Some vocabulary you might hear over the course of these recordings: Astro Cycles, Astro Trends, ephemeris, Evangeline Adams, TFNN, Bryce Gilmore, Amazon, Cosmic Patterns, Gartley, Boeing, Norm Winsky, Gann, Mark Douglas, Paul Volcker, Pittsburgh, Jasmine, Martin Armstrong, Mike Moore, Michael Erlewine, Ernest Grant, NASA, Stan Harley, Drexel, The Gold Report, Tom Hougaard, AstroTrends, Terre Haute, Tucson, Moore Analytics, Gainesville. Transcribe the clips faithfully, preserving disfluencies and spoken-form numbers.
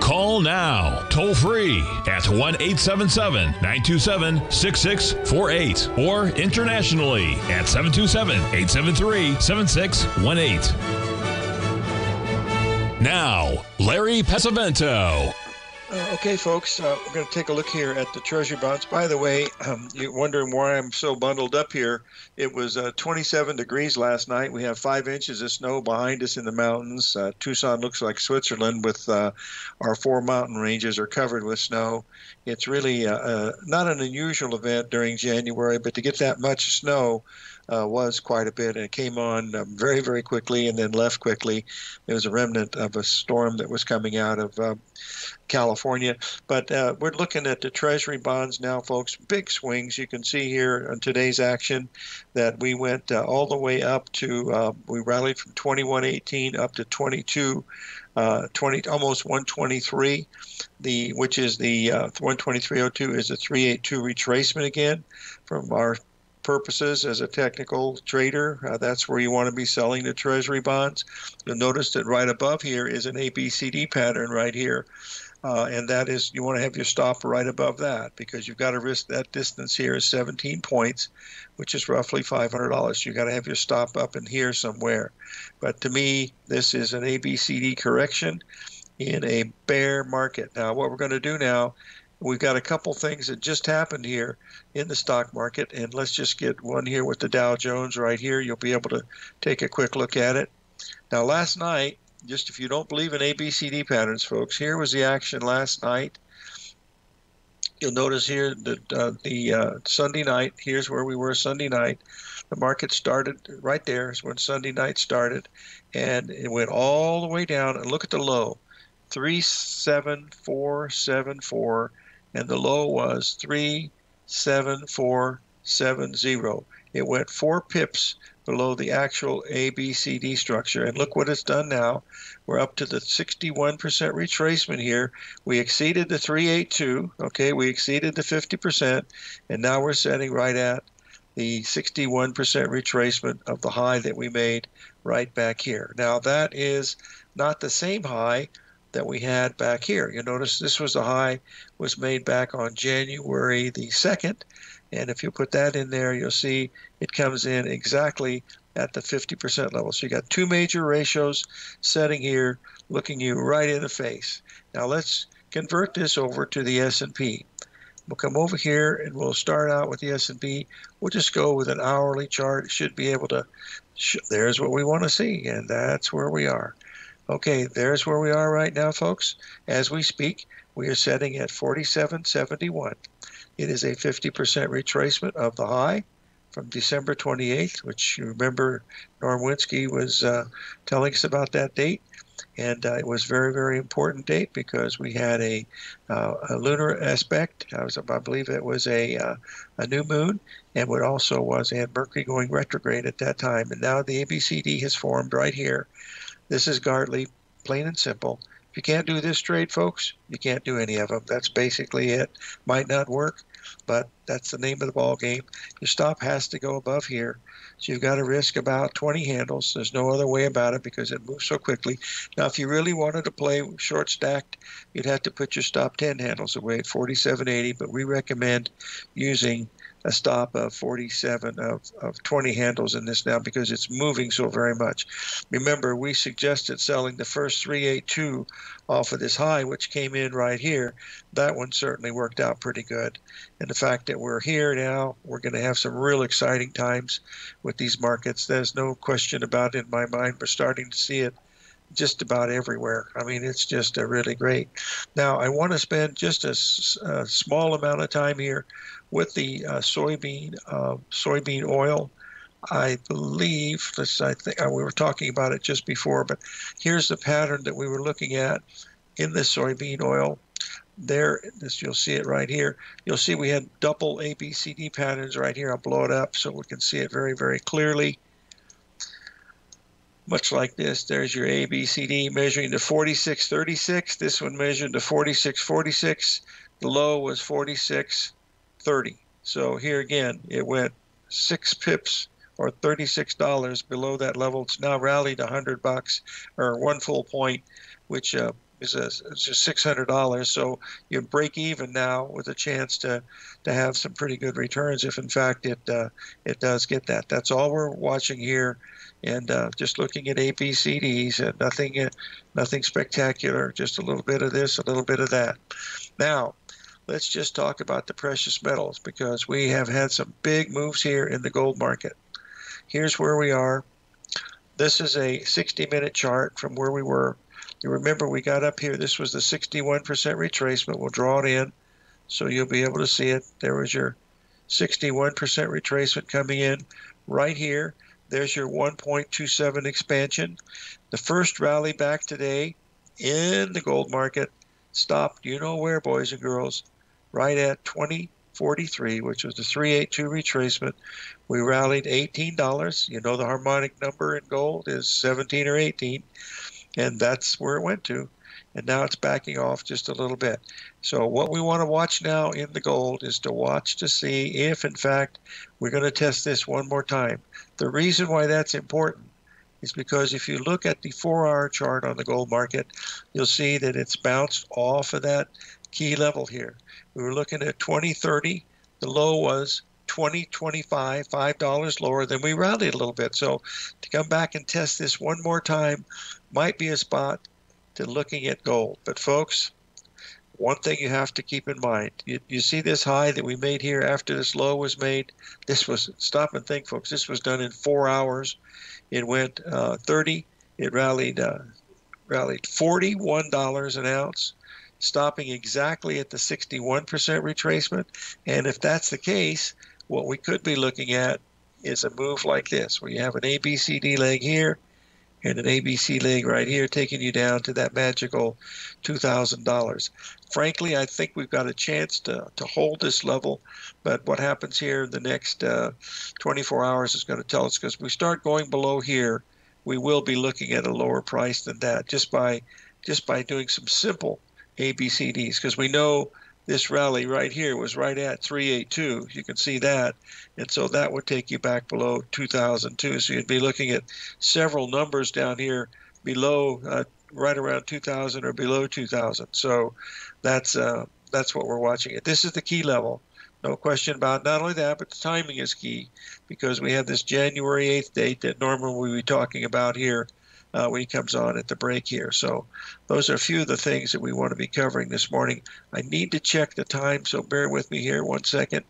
Call now, toll free at one eight seven seven, nine two seven, six six four eight or internationally at seven two seven, eight seven three, seven six one eight. Now, Larry Pesavento. Uh, okay, folks, uh, we're going to take a look here at the Treasury bonds. By the way, um, you're wondering why I'm so bundled up here. It was uh, twenty-seven degrees last night. We have five inches of snow behind us in the mountains. Uh, Tucson looks like Switzerland with uh, our four mountain ranges are covered with snow. It's really uh, uh, not an unusual event during January, but to get that much snow Uh, was quite a bit, and it came on um, very, very quickly and then left quickly. It was a remnant of a storm that was coming out of uh, California. But uh, we're looking at the Treasury bonds now, folks. Big swings. You can see here on today's action that we went uh, all the way up to uh, – we rallied from twenty-one eighteen up to twenty-two, uh, twenty, almost one twenty-three, the which is the uh, one twenty-three oh two is a three eighty-two retracement again from our – purposes as a technical trader. Uh, that's where you want to be selling the Treasury bonds. You'll notice that right above here is an A B C D pattern right here. Uh, and that is, you want to have your stop right above that because you've got to risk that distance here is seventeen points, which is roughly five hundred dollars. You've got to have your stop up in here somewhere. But to me, this is an A B C D correction in a bear market. Now, what we're going to do now, we've got a couple things that just happened here in the stock market, and let's just get one here with the Dow Jones right here. You'll be able to take a quick look at it. Now, last night, just if you don't believe in A B C D patterns, folks, here was the action last night. You'll notice here that uh, the uh, Sunday night, here's where we were Sunday night. The market started right there is when Sunday night started, and it went all the way down. And look at the low, three seven four seven four. And the low was three seven four seven zero. It went four pips below the actual A B C D structure. And look what it's done now. We're up to the sixty-one percent retracement here. We exceeded the three eighty-two. Okay, we exceeded the fifty percent. And now we're setting right at the sixty-one percent retracement of the high that we made right back here. Now, that is not the same high that we had back here. You notice this was the high was made back on January the second, and if you put that in there, you'll see it comes in exactly at the fifty percent level. So you got two major ratios setting here, looking you right in the face. Now let's convert this over to the S and P. We'll come over here and we'll start out with the S and P. We'll just go with an hourly chart. It should be able to, sh there's what we want to see, and that's where we are. Okay, there's where we are right now, folks. As we speak, we are setting at forty-seven seventy-one. It is a fifty percent retracement of the high from December twenty-eighth, which you remember Norm Winsky was uh, telling us about that date. And uh, it was a very, very important date because we had a, uh, a lunar aspect. I, was, I believe it was a, uh, a new moon, and what also was, and Mercury going retrograde at that time. And now the A B C D has formed right here. This is Gartley, plain and simple. If you can't do this trade, folks, you can't do any of them. That's basically it. Might not work, but that's the name of the ball game. Your stop has to go above here. So you've got to risk about twenty handles. There's no other way about it because it moves so quickly. Now, if you really wanted to play short stacked, you'd have to put your stop ten handles away at forty-seven eighty, but we recommend using a stop of forty-seven of, of twenty handles in this now because it's moving so very much. Remember, we suggested selling the first three eighty-two off of this high, which came in right here. That one certainly worked out pretty good. And the fact that we're here now, we're going to have some real exciting times with these markets. There's no question about it in my mind. We're starting to see it just about everywhere. I mean, it's just a really great. Now, I want to spend just a, a small amount of time here with the uh, soybean uh, soybean oil. I believe this. I think we were talking about it just before, but here's the pattern that we were looking at in the soybean oil. There, this you'll see it right here. You'll see we had double A B C D patterns right here. I'll blow it up so we can see it very, very clearly. much like this. There's your A B C D measuring to forty-six thirty-six. This one measured to forty-six forty-six. The low was forty-six thirty. So here again, it went six pips or thirty-six dollars below that level. It's now rallied one hundred bucks or one full point, which uh, is a, it's just six hundred dollars. So you break even now with a chance to to have some pretty good returns if, in fact, it uh, it does get that. That's all we're watching here, and uh, just looking at A B C Ds. Uh, nothing, uh, nothing spectacular. Just a little bit of this, a little bit of that. Now, let's just talk about the precious metals, because we have had some big moves here in the gold market. Here's where we are. This is a sixty minute chart from where we were. You remember we got up here. This was the sixty-one percent retracement. We'll draw it in so you'll be able to see it. There was your sixty-one percent retracement coming in right here. There's your one point two seven expansion. The first rally back today in the gold market stopped, you know where, boys and girls, right at twenty forty-three, which was the three eighty-two retracement. We rallied eighteen dollars. You know the harmonic number in gold is seventeen or eighteen, and that's where it went to. And now it's backing off just a little bit. So what we want to watch now in the gold is to watch to see if, in fact, we're going to test this one more time. The reason why that's important is because if you look at the four hour chart on the gold market, you'll see that it's bounced off of that key level here. We were looking at twenty thirty. The low was twenty twenty-five, five dollars lower. Then we rallied a little bit. So to come back and test this one more time might be a spot to looking at gold. But folks, one thing you have to keep in mind, you, you see this high that we made here after this low was made. This was, stop and think, folks, this was done in four hours. It went uh, thirty. It rallied uh, rallied forty-one dollars an ounce, stopping exactly at the sixty-one percent retracement. And if that's the case, what we could be looking at is a move like this, where you have an A B C D leg here and an A B C leg right here, taking you down to that magical two thousand dollars. Frankly, I think we've got a chance to, to hold this level, but what happens here in the next uh, twenty-four hours is going to tell us, because we start going below here, we will be looking at a lower price than that just by, just by doing some simple A B C Ds, because we know this rally right here was right at three eighty-two. You can see that. And so that would take you back below two thousand two. So you'd be looking at several numbers down here below, uh, right around two thousand or below two thousand. So that's uh, that's what we're watching. This is the key level. No question about it. Not only that, but the timing is key, because we have this January eighth date that normally we'll be talking about here Uh, when he comes on at the break here. So those are a few of the things that we want to be covering this morning. I need to check the time, so bear with me here one second.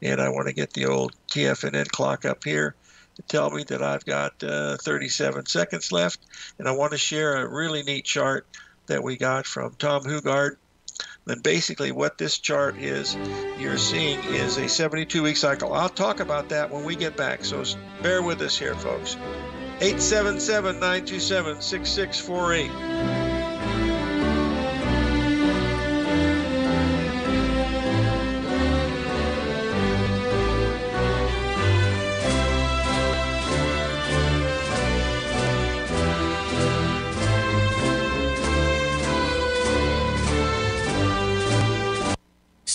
And I want to get the old T F N N clock up here to tell me that I've got uh, thirty-seven seconds left. And I want to share a really neat chart that we got from Tom Hougaard. And basically what this chart is, you're seeing is a seventy-two week cycle. I'll talk about that when we get back, so bear with us here, folks. eight seven seven, nine two seven, six six four eight.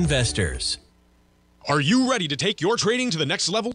investors. Are you ready to take your trading to the next level?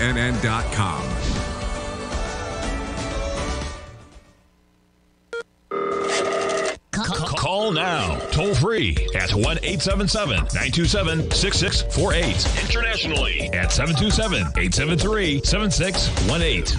T F N N dot com. Call now, toll free at one eight seven seven, nine two seven, six six four eight. Internationally at seven two seven, eight seven three, seven six one eight.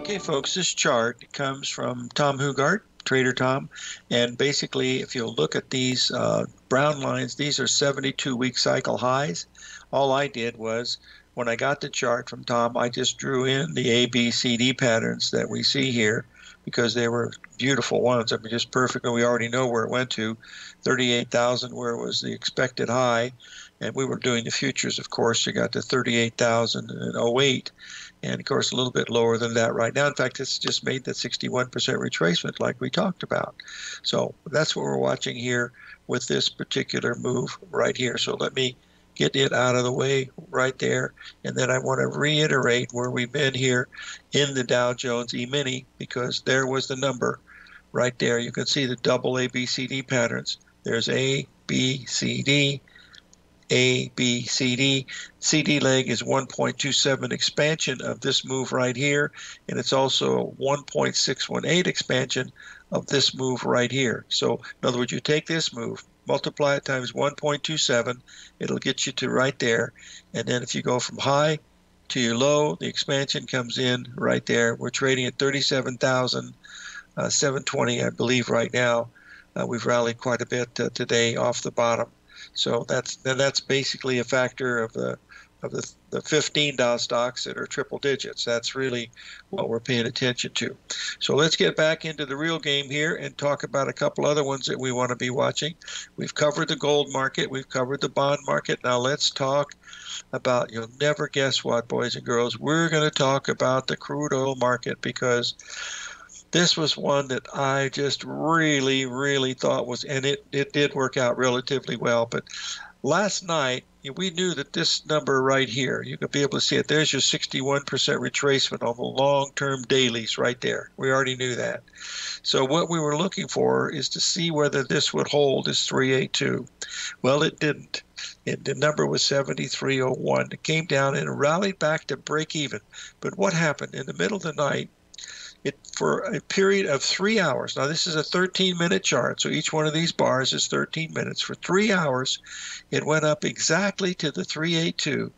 Okay, folks, this chart comes from Tom Hougaard, Trader Tom, and basically if you'll look at these uh, brown lines, these are seventy-two week cycle highs. All I did was, when I got the chart from Tom, I just drew in the A, B, C, D patterns that we see here because they were beautiful ones. I mean, just perfect, and we already know where it went to, thirty-eight thousand, where it was the expected high, and we were doing the futures, of course. You got to thirty-eight thousand and oh eight. And, of course, a little bit lower than that right now. In fact, it's just made that sixty-one percent retracement like we talked about. So that's what we're watching here with this particular move right here. So let me get it out of the way right there. And then I want to reiterate where we've been here in the Dow Jones E-mini, because there was the number right there. You can see the double A B C D patterns. There's A, B, C, D. A, B, C, D. C D leg is one point two seven expansion of this move right here, and it's also one point six one eight expansion of this move right here. So, in other words, you take this move, multiply it times one point two seven, it'll get you to right there, and then if you go from high to your low, the expansion comes in right there. We're trading at thirty-seven thousand seven hundred twenty, I believe, right now. Uh, we've rallied quite a bit uh, today off the bottom. So that's that's basically a factor of the of the, the fifteen Dow stocks that are triple digits. That's really what we're paying attention to. So let's get back into the real game here and talk about a couple other ones that we want to be watching. We've covered the gold market. We've covered the bond market. Now let's talk about, you'll never guess what, boys and girls, we're going to talk about the crude oil market, because this was one that I just really, really thought was, and it, it did work out relatively well. But last night, we knew that this number right here, you could be able to see it. There's your sixty-one percent retracement on the long-term dailies right there. We already knew that. So what we were looking for is to see whether this would hold as three eighty-two. Well, it didn't. It, the number was seventy-three oh one. It came down and rallied back to break even. But what happened in the middle of the night? It, for a period of three hours. Now, this is a thirteen minute chart, so each one of these bars is thirteen minutes. For three hours, it went up exactly to the three eighty-two.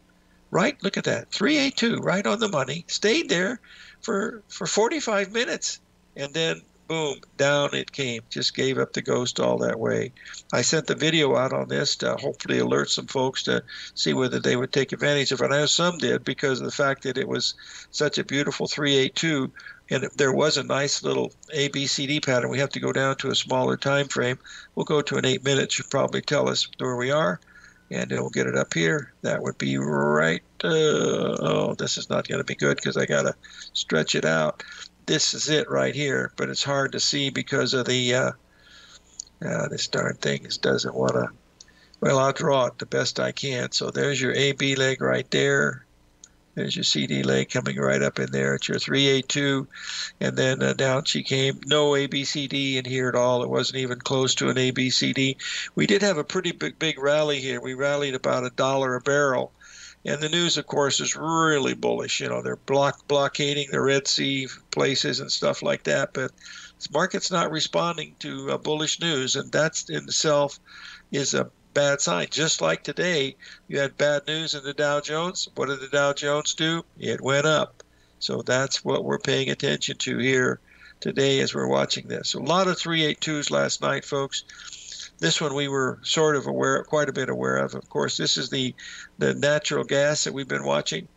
Right? Look at that. three eighty-two, right on the money. Stayed there for, for forty-five minutes, and then boom, down it came. Just gave up the ghost all that way. I sent the video out on this to hopefully alert some folks to see whether they would take advantage of it. I know some did because of the fact that it was such a beautiful three eight two, and there was a nice little A B C D pattern. We have to go down to a smaller time frame. We'll go to an eight minute. Should probably tell us where we are, and we'll get it up here. That would be right. Uh, oh, this is not going to be good because I got to stretch it out. This is it right here, but it's hard to see because of the uh, uh, this darn thing doesn't want to. Well, I'll draw it the best I can. So there's your A B leg right there. There's your C D leg coming right up in there. It's your three eight two, and then uh, down she came. No A B C D in here at all. It wasn't even close to an A B C D. We did have a pretty big, big rally here. We rallied about a dollar a barrel. And the news, of course, is really bullish. You know, they're block blockading the Red Sea places and stuff like that. But the market's not responding to uh, bullish news, and that in itself is a bad sign. Just like today, you had bad news in the Dow Jones. What did the Dow Jones do? It went up. So that's what we're paying attention to here today as we're watching this. So a lot of three eight twos last night, folks. This one we were sort of aware, quite a bit aware of. Of course, this is the, the natural gas that we've been watching.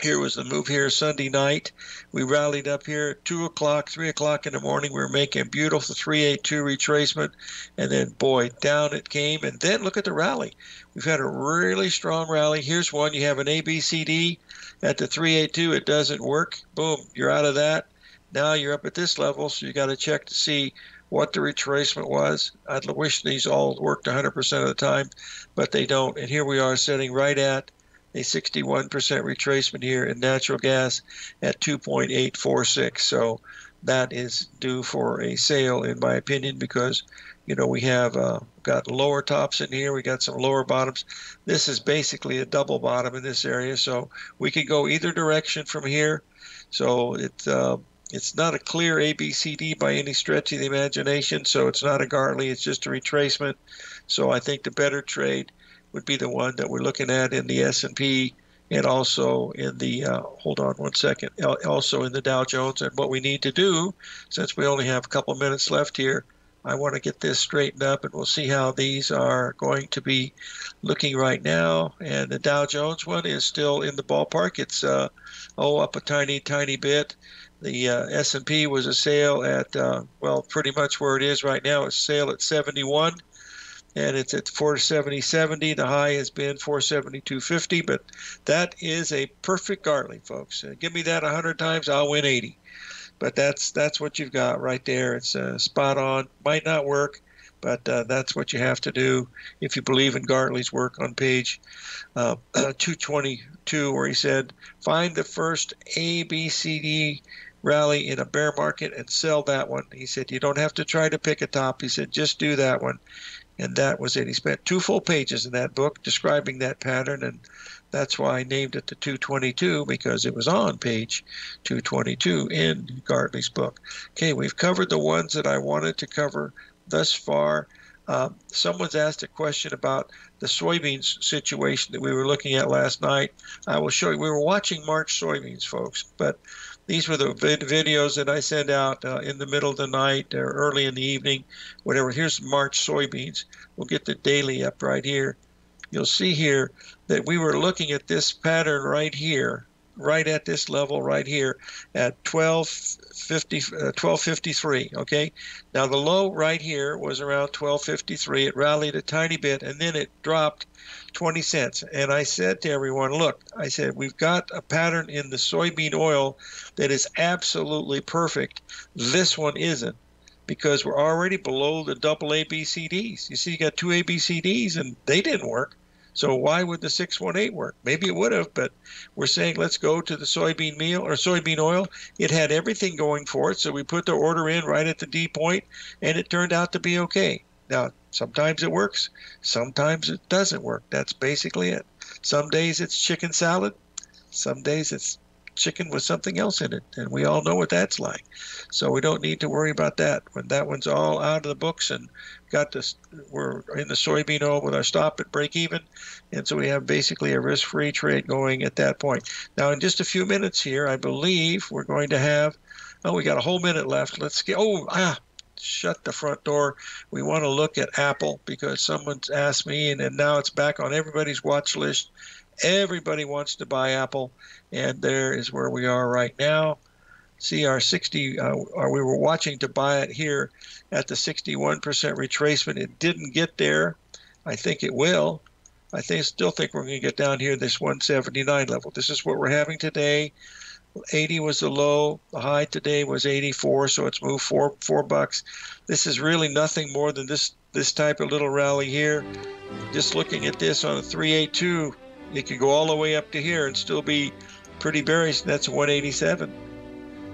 Here was the move here Sunday night. We rallied up here at two o'clock, three o'clock in the morning. We were making a beautiful three eight two retracement. And then, boy, down it came. And then look at the rally. We've had a really strong rally. Here's one. You have an A B C D at the three eight two. It doesn't work. Boom, you're out of that. Now you're up at this level, so you got to check to see what the retracement was. I'd wish these all worked one hundred percent of the time, but they don't. And here we are sitting right at a sixty-one percent retracement here in natural gas at two point eight four six. So that is due for a sale, in my opinion, because, you know, we have uh, got lower tops in here. We got some lower bottoms. This is basically a double bottom in this area. So we could go either direction from here. So it's... Uh, It's not a clear A B C D by any stretch of the imagination, so it's not a Gartley. It's just a retracement. So I think the better trade would be the one that we're looking at in the S and P and also in the, uh, hold on one second, also in the Dow Jones. And what we need to do, since we only have a couple minutes left here, I want to get this straightened up, and we'll see how these are going to be looking right now. And the Dow Jones one is still in the ballpark. It's, uh, oh, up a tiny, tiny bit. The uh, S and P was a sale at, uh, well, pretty much where it is right now. It's a sale at seventy-one, and it's at four seventy seventy. The high has been four seventy-two fifty, but that is a perfect Gartley, folks. Uh, give me that one hundred times, I'll win eighty. But that's that's what you've got right there. It's uh, spot on. Might not work, but uh, that's what you have to do if you believe in Gartley's work on page uh, two twenty-two, where he said, find the first A B C D rally in a bear market and sell that one. He said, you don't have to try to pick a top. He said, just do that one. And that was it. He spent two full pages in that book describing that pattern, and that's why I named it the two twenty-two, because it was on page two twenty-two in Gartley's book. Okay, we've covered the ones that I wanted to cover thus far. Um, someone's asked a question about the soybeans situation that we were looking at last night. I will show you. We were watching March soybeans, folks, but these were the vid videos that I sent out uh, in the middle of the night or early in the evening, whatever. Here's March soybeans. We'll get the daily up right here. You'll see here that we were looking at this pattern right here, right at this level right here at twelve fifty-three, okay? Now the low right here was around twelve fifty-three. It rallied a tiny bit, and then it dropped twenty cents. And I said to everyone, look, I said, we've got a pattern in the soybean oil that is absolutely perfect. This one isn't, because we're already below the double A B C Ds. You see, you got two A B C Ds, and they didn't work. So why would the six one eight work? Maybe it would have, but we're saying let's go to the soybean meal or soybean oil. It had everything going for it, so we put the order in right at the D point, and it turned out to be okay. Now, sometimes it works. Sometimes it doesn't work. That's basically it. Some days it's chicken salad. Some days it's chicken with something else in it, and we all know what that's like. So we don't need to worry about that. When that one's all out of the books and got this, we're in the soybean oil with our stop at break even, and so we have basically a risk-free trade going at that point. Now in just a few minutes here, I believe we're going to have Oh, we got a whole minute left. Let's get, oh, ah, shut the front door. We want to look at Apple because someone's asked me, and, and now it's back on everybody's watch list. Everybody wants to buy Apple, and there is where we are right now. See our sixty, uh, or we were watching to buy it here at the sixty-one percent retracement. It didn't get there. I think it will. I think, still think we're going to get down here, this one seventy-nine level. This is what we're having today. eighty was the low. The high today was eighty-four, so it's moved four four bucks. This is really nothing more than this this type of little rally here. Just looking at this on a three eighty-two, it could go all the way up to here and still be pretty bearish. That's one eighty-seven.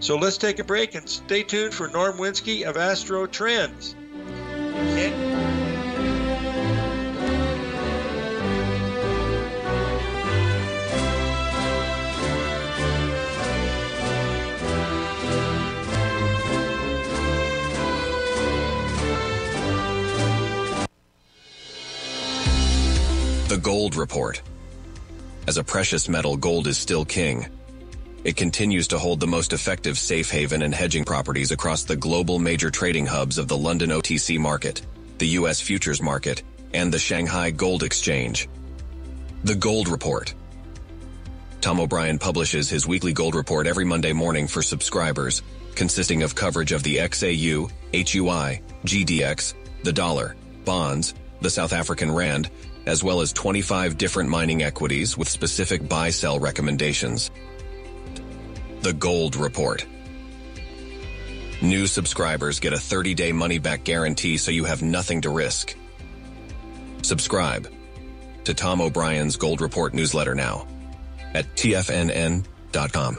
So let's take a break and stay tuned for Norm Winsky of Astro Trends. Okay. The Gold Report. As a precious metal, gold is still king. It continues to hold the most effective safe haven and hedging properties across the global major trading hubs of the London O T C market, the U S futures market, and the Shanghai Gold Exchange. The Gold Report. Tom O'Brien publishes his weekly Gold Report every Monday morning for subscribers, consisting of coverage of the X A U, H U I, G D X, the dollar, bonds, the South African rand, as well as twenty-five different mining equities with specific buy-sell recommendations. The Gold Report. New subscribers get a thirty-day money-back guarantee, so you have nothing to risk. Subscribe to Tom O'Brien's Gold Report newsletter now at T F N N dot com.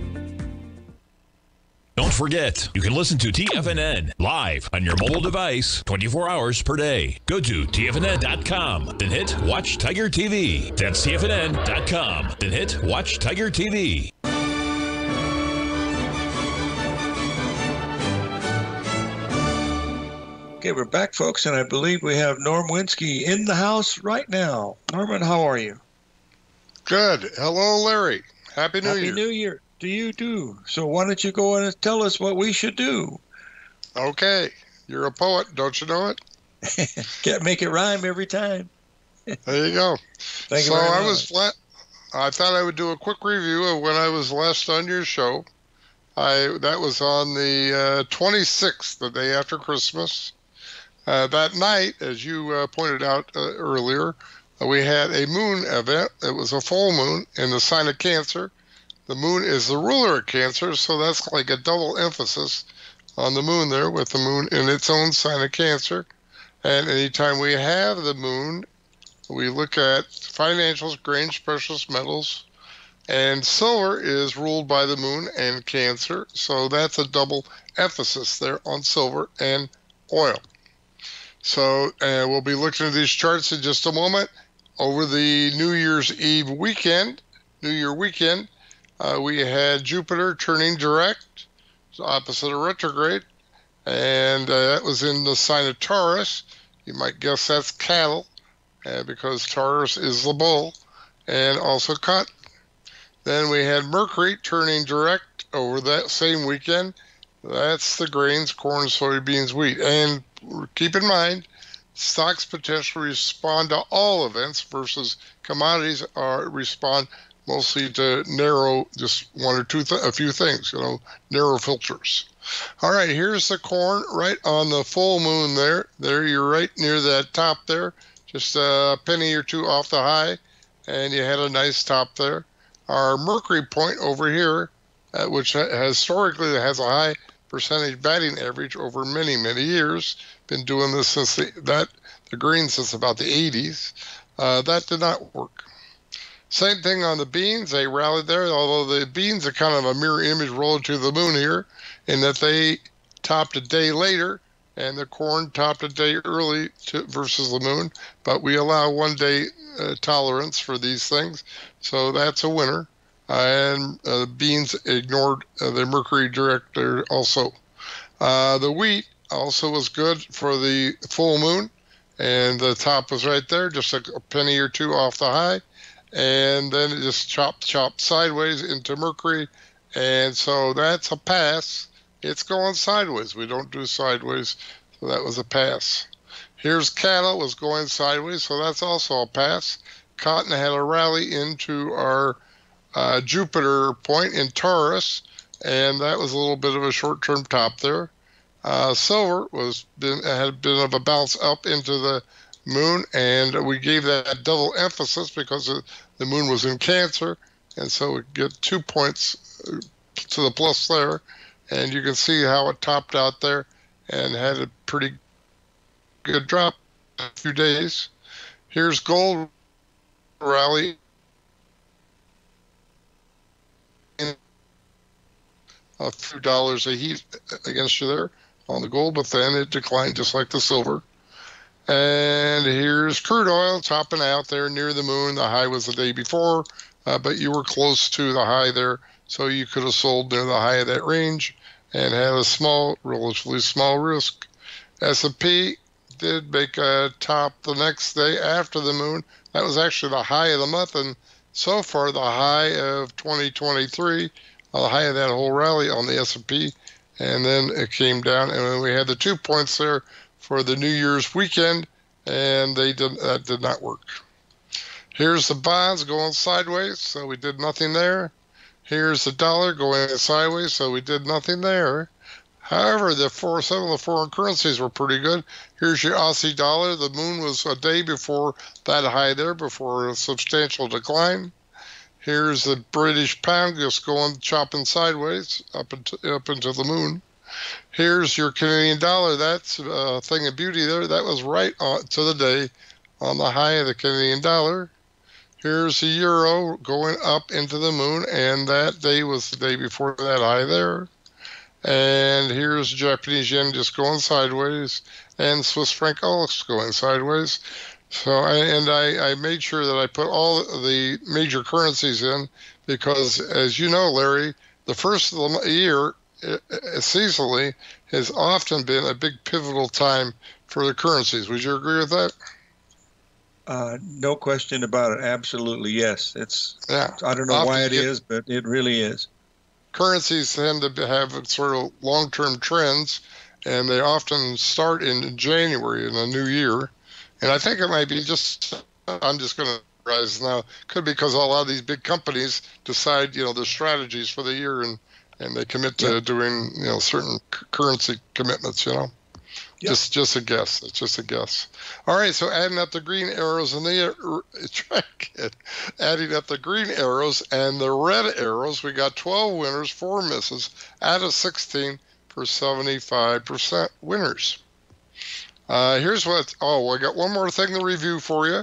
Don't forget, you can listen to T F N N live on your mobile device twenty-four hours per day. Go to T F N N dot com, then hit Watch Tiger T V. That's T F N N dot com, then hit Watch Tiger T V. Okay, we're back, folks, and I believe we have Norm Winsky in the house right now. Norman, how are you? Good. Hello, Larry. Happy New Year. Happy New Year. Do you do? So why don't you go and tell us what we should do? Okay. You're a poet, don't you know it? Can't make it rhyme every time. There you go. Thank so you very I much. was flat. I thought I would do a quick review of when I was last on your show. I that was on the uh, twenty-sixth, the day after Christmas. Uh, that night, as you uh, pointed out uh, earlier, we had a moon event. It was a full moon in the sign of Cancer. The moon is the ruler of Cancer, so that's like a double emphasis on the moon there, with the moon in its own sign of Cancer. And anytime we have the moon, we look at financials, grains, precious metals, and silver is ruled by the moon and Cancer. So that's a double emphasis there on silver and oil. So uh, we'll be looking at these charts in just a moment. Over the New Year's Eve weekend, New Year weekend, uh, we had Jupiter turning direct, opposite of retrograde, and uh, that was in the sign of Taurus. You might guess that's cattle, uh, because Taurus is the bull, and also cotton. Then we had Mercury turning direct over that same weekend. That's the grains, corn, soybeans, wheat. And keep in mind, stocks potentially respond to all events versus commodities are respond mostly to narrow, just one or two, th a few things, you know, narrow filters. All right, here's the corn right on the full moon there. There, you're right near that top there, just a penny or two off the high, and you had a nice top there. Our Mercury point over here, uh, which historically has a high percentage batting average over many, many years, been doing this since the, that, the green since about the eighties, uh, that did not work. Same thing on the beans. They rallied there, although the beans are kind of a mirror image relative to the moon here, in that they topped a day later, and the corn topped a day early to, versus the moon, but we allow one day uh, tolerance for these things, so that's a winner. Uh, and uh, beans ignored uh, the Mercury director also. Uh, the wheat also was good for the full moon, and the top was right there, just a, a penny or two off the high, and then it just chopped, chopped sideways into Mercury, and so that's a pass. It's going sideways. We don't do sideways, so that was a pass. Here's cattle was going sideways, so that's also a pass. Cotton had a rally into our uh, Jupiter point in Taurus, and that was a little bit of a short-term top there. Uh, silver was been, had a bit of a bounce up into the moon, and we gave that double emphasis because the moon was in Cancer, and so we get two points to the plus there. And you can see how it topped out there and had a pretty good drop in a few days. Here's gold rally. A few dollars a heat against you there on the gold, but then it declined just like the silver. And here's crude oil topping out there near the moon. The high was the day before, uh, but you were close to the high there. So you could have sold near the high of that range and had a small, relatively small risk. S and P did make a top the next day after the moon. That was actually the high of the month, and so far the high of twenty twenty-three, the high of that whole rally on the S and P, and then it came down, and then we had the two points there for the New Year's weekend, and they did, that did not work. Here's the bonds going sideways, so we did nothing there. Here's the dollar going sideways, so we did nothing there. However, the four, some of the foreign currencies were pretty good. Here's your Aussie dollar. The moon was a day before that high there, before a substantial decline. Here's the British pound just going chopping sideways up into, up into the moon. Here's your Canadian dollar. That's a thing of beauty there. That was right on, to the day on the high of the Canadian dollar. Here's the euro going up into the moon, and that day was the day before that high there. And here's Japanese yen just going sideways, and Swiss franc also going sideways. So, and I, I made sure that I put all the major currencies in because, as you know, Larry, the first of the year seasonally has often been a big pivotal time for the currencies. Would you agree with that? Uh, no question about it. Absolutely, yes. It's. Yeah. I don't know Often why it get, is, but it really is. Currencies tend to have sort of long-term trends, and they often start in January in a new year. And I think it might be just, I'm just going to rise now, could be because a lot of these big companies decide, you know, their strategies for the year, and, and they commit to yeah. doing, you know, certain currency commitments, you know. Yep. Just just a guess. It's just a guess. All right, so adding up the green arrows and the track it. Adding up the green arrows and the red arrows, we got twelve winners, four misses, out of sixteen for seventy-five percent winners. Uh, here's what, oh, I got one more thing to review for you.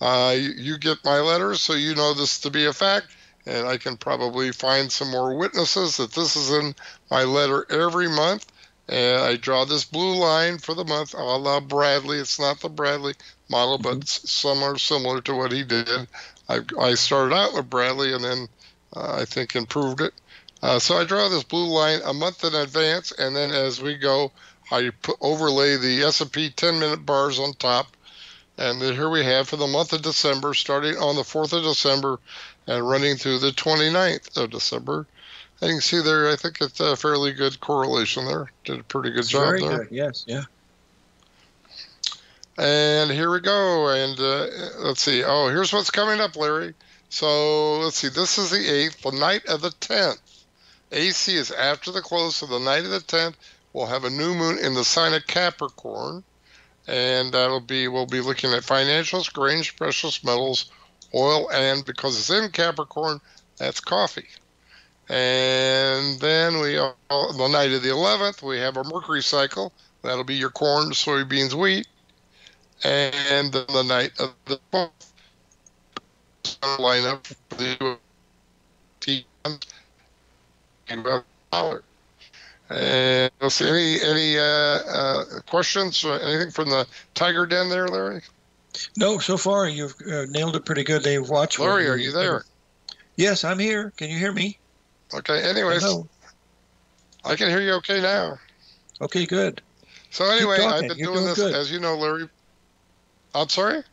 Uh, you, you get my letters, so you know this to be a fact, and I can probably find some more witnesses that this is in my letter every month. And I draw this blue line for the month, a la Bradley. It's not the Bradley model, but mm-hmm. some are similar to what he did. I, I started out with Bradley and then uh, I think improved it. Uh, so I draw this blue line a month in advance, and then as we go, I put, overlay the S and P ten-minute bars on top. And then here we have for the month of December, starting on the fourth of December and running through the twenty-ninth of December. I can see there, I think it's a fairly good correlation there. Did a pretty good it's job very there. Good. Yes, yeah. And here we go. And uh, let's see. Oh, here's what's coming up, Larry. So let's see. This is the eighth, the night of the tenth. A C is after the close, so the night of the tenth, we'll have a new moon in the sign of Capricorn. And that'll be, we'll be looking at financials, grains, precious metals, oil, and because it's in Capricorn, that's coffee. And then we, uh, the night of the eleventh, we have a Mercury cycle. That'll be your corn, soybeans, wheat. And then the night of the twelfth, line up the tea and dollar. And let's see, any any uh, uh, questions or anything from the Tiger Den there, Larry? No, so far you've uh, nailed it pretty good. They've watched. Larry, are you there? Yes, I'm here. Can you hear me? Okay, anyways, hello. I can hear you okay now. Okay, good. So anyway, I've been You're doing this, good. As you know, Larry. I'm sorry?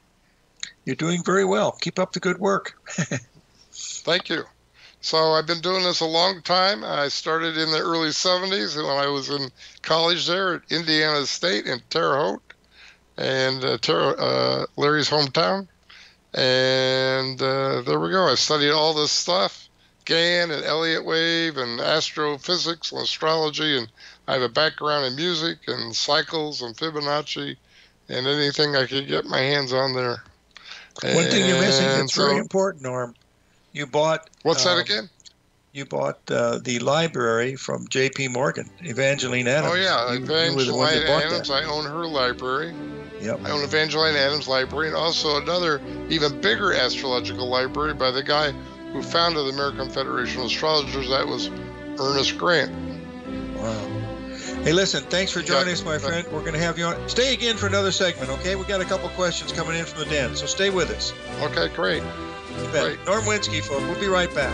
You're doing very well. Keep up the good work. Thank you. So I've been doing this a long time. I started in the early seventies when I was in college there at Indiana State in Terre Haute, and uh, Terre, uh, Larry's hometown. And uh, there we go. I studied all this stuff. Gann and Elliott Wave and astrophysics and astrology, and I have a background in music and cycles and Fibonacci and anything I could get my hands on there. One and thing you're missing that's so, very important, Norm. You bought what's um, that again? You bought uh, the library from J P. Morgan, Evangeline Adams. Oh yeah, you, Evangeline you Adams. That. I own her library. Yep. I own Evangeline Adams Library, and also another even bigger astrological library by the guy who founded the American Federation of Astrologers. That was Ernest Grant. Wow. Hey, listen, thanks for joining yeah. us, my friend. We're going to have you on. Stay again for another segment, okay? We've got a couple questions coming in from the den, so stay with us. Okay, great. great. Norm Winsky, folks. We'll be right back.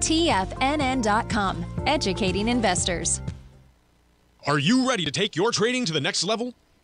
T F N N dot com, educating investors. Are you ready to take your trading to the next level?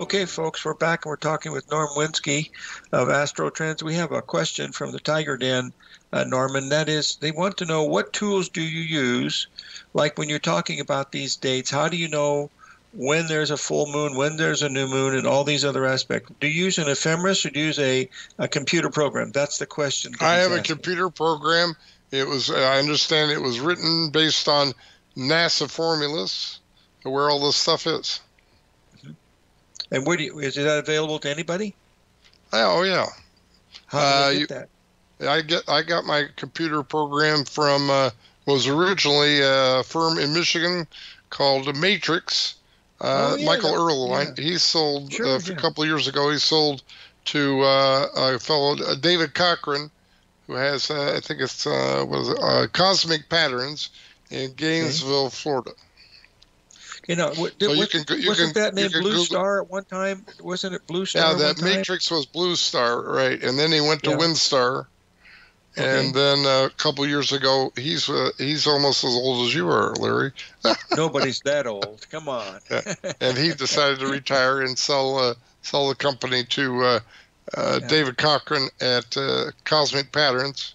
Okay, folks, we're back and we're talking with Norm Winsky of AstroTrends. We have a question from the Tiger Den, uh, Norman. That is, they want to know, what tools do you use? Like when you're talking about these dates, how do you know when there's a full moon, when there's a new moon, and all these other aspects? Do you use an ephemeris or do you use a, a computer program? That's the question. I have asking. a computer program. It was, I understand it was written based on NASA formulas, where all this stuff is. And where do you, is that available to anybody? Oh yeah. How do you uh, get that? I get I got my computer program from uh, was originally a firm in Michigan called Matrix. Uh, oh, yeah, Michael Erlewine. Yeah. He sold sure, uh, yeah. a couple of years ago. He sold to uh, a fellow uh, David Cochran, who has uh, I think it's uh, what is it, uh, Cosmic Patterns in Gainesville, okay. Florida. You know, what, so you what, can, you wasn't can, that named Blue Google. Star at one time? Wasn't it Blue Star? Yeah, that Matrix was Blue Star, right? And then he went to yeah. Windstar, okay. and then uh, a couple years ago, he's uh, he's almost as old as you are, Larry. Nobody's that old. Come on. Yeah. And he decided to retire and sell uh, sell the company to uh, uh, yeah. David Cochran at uh, Cosmic Patterns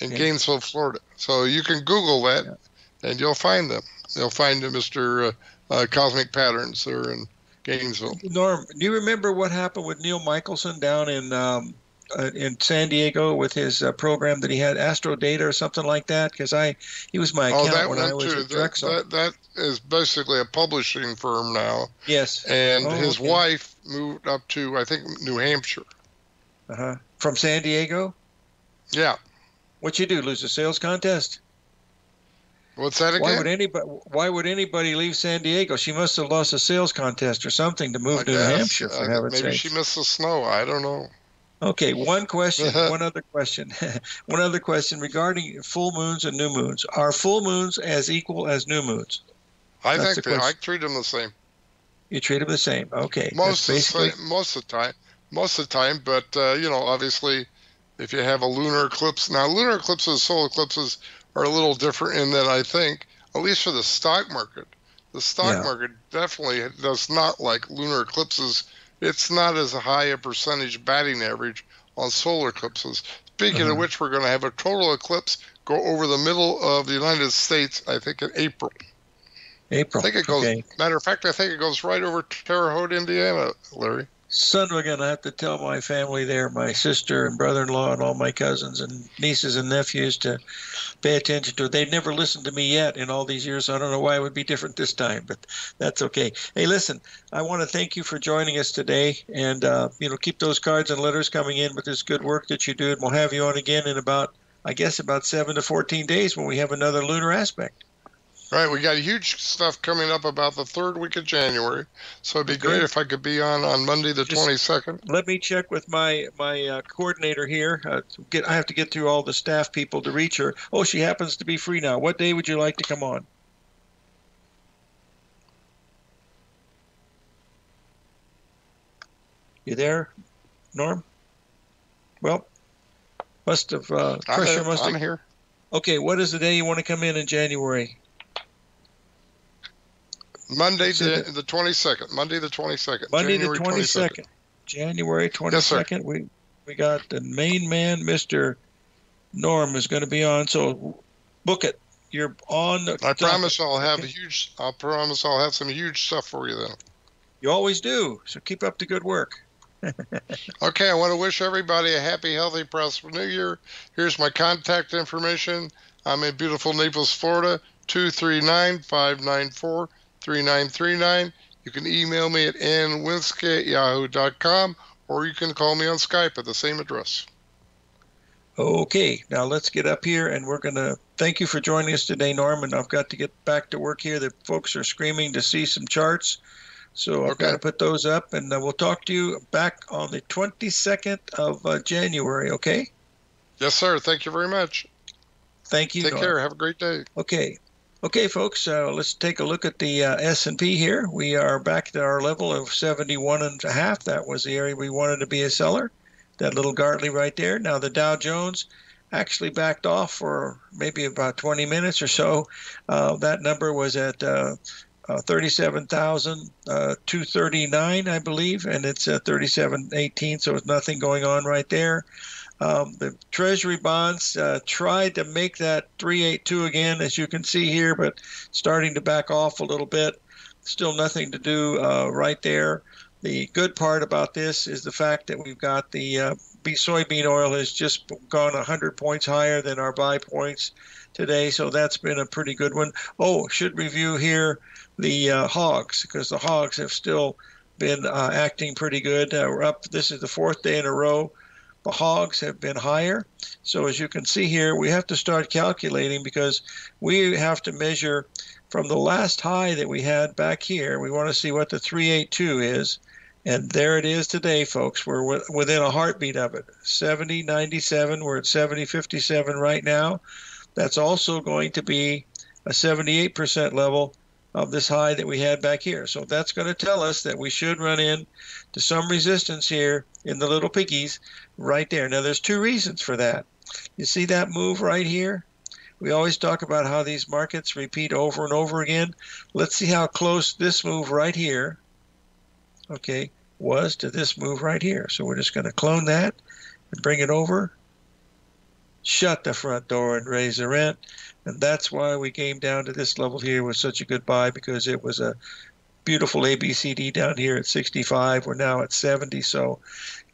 in yeah. Gainesville, Florida. So you can Google that, yeah. and you'll find them. You'll find Mister Uh, Uh, Cosmic Patterns there in Gainesville. Norm, do you remember what happened with Neil Michelson down in um, uh, in San Diego with his uh, program that he had, Astro Data or something like that? Because I, he was my accountant oh, when I was too. at Drexel. That, that, that is basically a publishing firm now. Yes. And oh, his okay. wife moved up to, I think, New Hampshire. Uh-huh. From San Diego? Yeah. What you do, lose a sales contest? What's that again? Why would anybody? Why would anybody leave San Diego? She must have lost a sales contest or something to move I to guess. New Hampshire. For uh, maybe sake. she missed the snow. I don't know. Okay, one question. one other question. one other question regarding full moons and new moons. Are full moons as equal as new moons? I That's think the they, I treat them the same. You treat them the same. Okay. Most of the, most of the time. Most of the time, but uh, you know, obviously, if you have a lunar eclipse now, lunar eclipses, solar eclipses are a little different in that I think, at least for the stock market, the stock yeah. market definitely does not like lunar eclipses. It's not as high a percentage batting average on solar eclipses. Speaking uh-huh. of which, we're going to have a total eclipse go over the middle of the United States, I think, in April. April. I think it goes, okay. matter of fact, I think it goes right over Terre Haute, Indiana, Larry. Son, we're going to have to tell my family there, my sister and brother-in-law and all my cousins and nieces and nephews to pay attention to it. They've never listened to me yet in all these years, so I don't know why it would be different this time, but that's okay. Hey, listen, I want to thank you for joining us today, and uh, you know, keep those cards and letters coming in with this good work that you do, and we'll have you on again in about, I guess, about seven to fourteen days when we have another lunar aspect. Right, we got huge stuff coming up about the third week of January, so it'd be great if I could be on on Monday the Just twenty-second. Let me check with my my uh, coordinator here. Uh, get I have to get through all the staff people to reach her. Oh, she happens to be free now. What day would you like to come on? You there, Norm? Well, must have uh, pressure. I'm must I'm have... here. Okay, what is the day you want to come in in January? Monday, the, the twenty-second. Monday the twenty-second. Monday January the twenty-second. twenty-second. January twenty-second. Yes, we we got the main man, Mister Norm, is going to be on. So book it. You're on. The I promise I'll have okay. a huge. I promise I'll have some huge stuff for you then. You always do. So keep up the good work. Okay, I want to wish everybody a happy, healthy, prosperous new year. Here's my contact information. I'm in beautiful Naples, Florida, two three nine, five nine four, three nine three nine. You can email me at n winsky at yahoo dot com, or you can call me on Skype at the same address. Okay, now let's get up here, and we're going to thank you for joining us today, Norm, and I've got to get back to work here. The folks are screaming to see some charts. So I've okay. got to put those up, and uh, we'll talk to you back on the twenty-second of uh, January, okay? Yes, sir. Thank you very much. Thank you, Take Norm. care. Have a great day. Okay. Okay, folks, uh, let's take a look at the uh, S and P here. We are back to our level of seventy-one and a half. That was the area we wanted to be a seller, that little Gartley right there. Now, the Dow Jones actually backed off for maybe about twenty minutes or so. Uh, that number was at... Uh, Uh, thirty-seven thousand two hundred thirty-nine, I believe, and it's uh, thirty-seven eighteen, so it's nothing going on right there. Um, the Treasury bonds uh, tried to make that three eighty-two again, as you can see here, but starting to back off a little bit. Still nothing to do uh, right there. The good part about this is the fact that we've got the uh, soybean oil has just gone one hundred points higher than our buy points today, so that's been a pretty good one. Oh, should review here the uh, hogs, because the hogs have still been uh, acting pretty good. Uh, we're up. This is the fourth day in a row. The hogs have been higher. So as you can see here, we have to start calculating, because we have to measure from the last high that we had back here. We want to see what the three eighty-two is. And there it is today, folks. We're within a heartbeat of it. seventy ninety-seven. We're at seventy fifty-seven right now. That's also going to be a seventy-eight percent level of this high that we had back here. So that's going to tell us that we should run in to some resistance here in the little piggies right there. Now, there's two reasons for that. You see that move right here? We always talk about how these markets repeat over and over again. Let's see how close this move right here, okay, was to this move right here. So we're just going to clone that and bring it over. Shut the front door and raise the rent. And that's why we came down to this level here with such a good buy, because it was a beautiful A B C D down here at sixty-five. We're now at seventy. So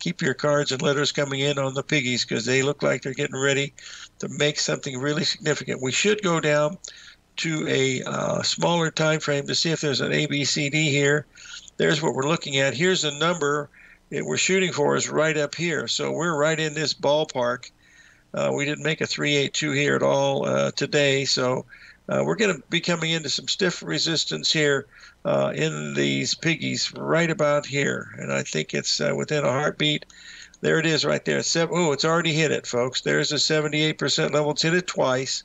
keep your cards and letters coming in on the piggies, because they look like they're getting ready to make something really significant. We should go down to a uh, smaller time frame to see if there's an A B C D here. There's what we're looking at. Here's the number that we're shooting for is right up here. So we're right in this ballpark. Uh, we didn't make a three eighty-two here at all uh, today, so uh, we're going to be coming into some stiff resistance here uh, in these piggies right about here, and I think it's uh, within a heartbeat. There it is right there. Seven, oh, it's already hit it, folks. There's a seventy-eight percent level. It's hit it twice.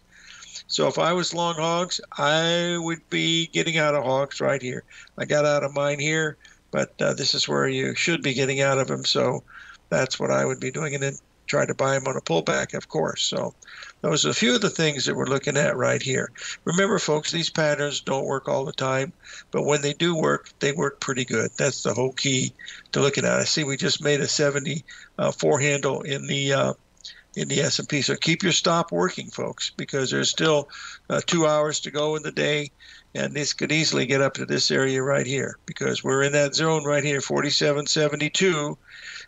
So if I was long hogs, I would be getting out of hogs right here. I got out of mine here, but uh, this is where you should be getting out of them, so that's what I would be doing. And then try to buy them on a pullback, of course. So those are a few of the things that we're looking at right here. Remember, folks, these patterns don't work all the time, but when they do work, they work pretty good. That's the whole key to looking at. I see we just made a seventy-four handle in the uh, in the S and P. So keep your stop working, folks, because there's still uh, two hours to go in the day, and this could easily get up to this area right here, because we're in that zone right here, forty-seven seventy-two.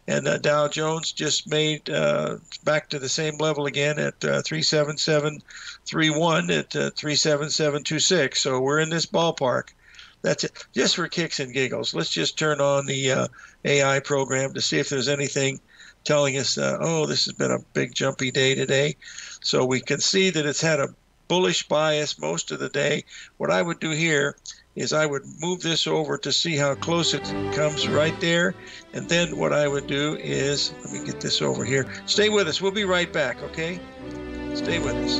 And uh, Dow Jones just made uh, back to the same level again at uh, three seventy-seven thirty-one, at uh, three seventy-seven twenty-six. So we're in this ballpark. That's it. Just for kicks and giggles, let's just turn on the uh, A I program to see if there's anything telling us, uh, oh, this has been a big jumpy day today. So we can see that it's had a bullish bias most of the day. What I would do here is I would move this over to see how close it comes right there. And then what I would do is, let me get this over here. Stay with us. We'll be right back, okay? Stay with us.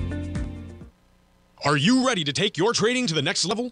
Are you ready to take your trading to the next level?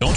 Don't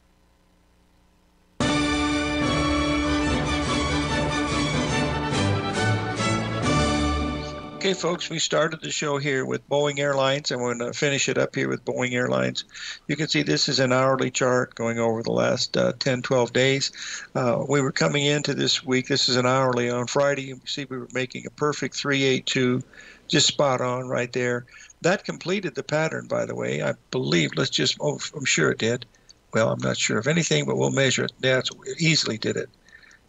Okay, folks, we started the show here with Boeing Airlines, and we're going to finish it up here with Boeing Airlines. You can see this is an hourly chart going over the last uh, ten, twelve days. Uh, we were coming into this week. This is an hourly on Friday. You can see we were making a perfect three eight two, just spot on right there. That completed the pattern, by the way. I believe, let's just, oh, I'm sure it did. Well, I'm not sure of anything, but we'll measure it. That's easily did it.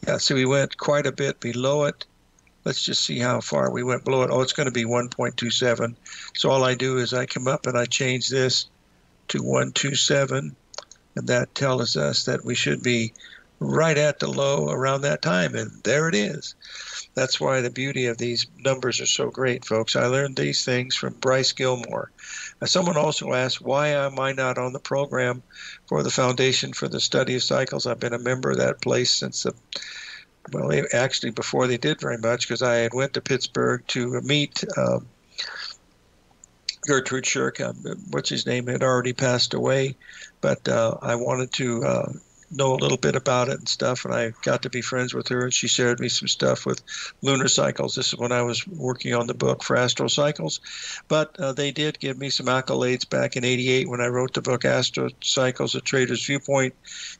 Yeah, so we went quite a bit below it. Let's just see how far we went below it. Oh, it's going to be one point two seven. So all I do is I come up and I change this to one twenty-seven, and that tells us that we should be right at the low around that time, and there it is. That's why the beauty of these numbers are so great, folks. I learned these things from Bryce Gilmore. Now, someone also asked, why am I not on the program for the Foundation for the Study of Cycles? I've been a member of that place since the Well, they, actually, before they did very much, because I had went to Pittsburgh to meet um, Gertrude Shirk. Um, what's his name had already passed away, but uh, I wanted to uh, know a little bit about it and stuff, and I got to be friends with her, and she shared me some stuff with Lunar Cycles. This is when I was working on the book for Astro Cycles, but uh, they did give me some accolades back in eighty-eight when I wrote the book Astro Cycles, A Trader's Viewpoint.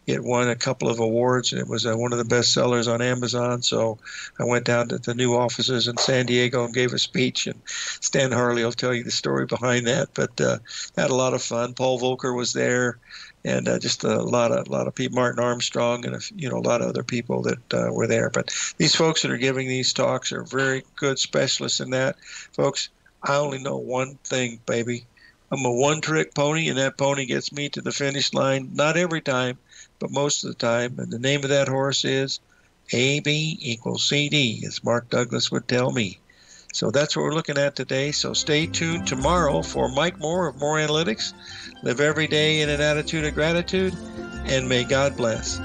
It won a couple of awards, and it was uh, one of the best sellers on Amazon. So I went down to the new offices in San Diego and gave a speech, and Stan Harley will tell you the story behind that, but uh, had a lot of fun. Paul Volcker was there. and uh, just a lot of lot of people, Martin Armstrong, and a, you know a lot of other people that uh, were there. But these folks that are giving these talks are very good specialists in that. Folks, I only know one thing, baby. I'm a one-trick pony, and that pony gets me to the finish line. Not every time, but most of the time. And the name of that horse is A B equals C D, as Mark Douglas would tell me. So that's what we're looking at today. So stay tuned tomorrow for Mike Moore of Moore Analytics. Live every day in an attitude of gratitude, and may God bless.